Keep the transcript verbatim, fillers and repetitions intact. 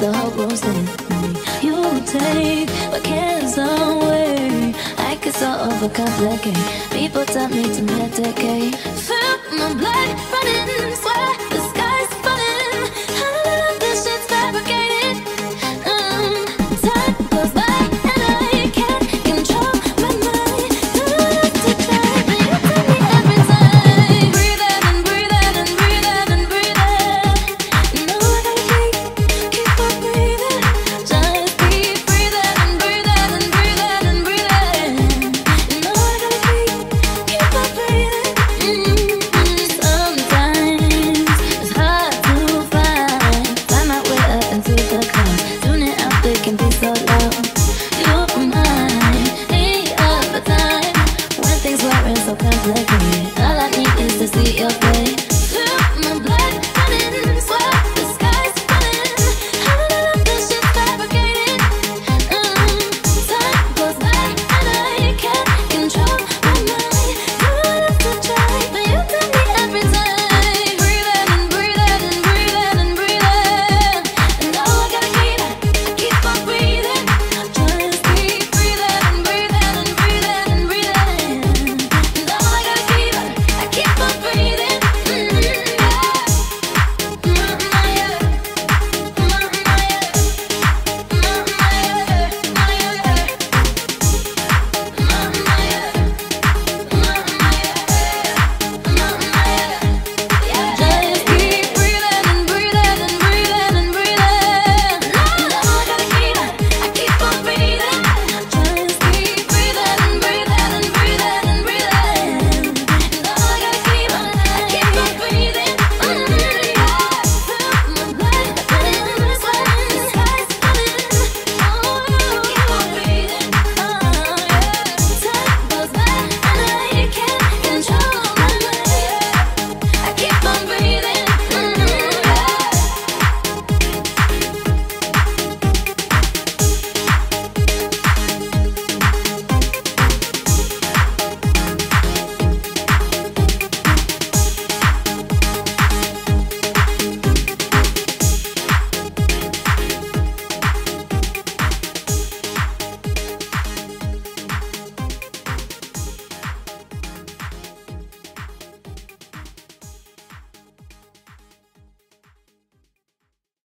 the whole world's looking at me. You take my cares away. I get so overcomplicate. People tell me to medicate. Feel my blood running.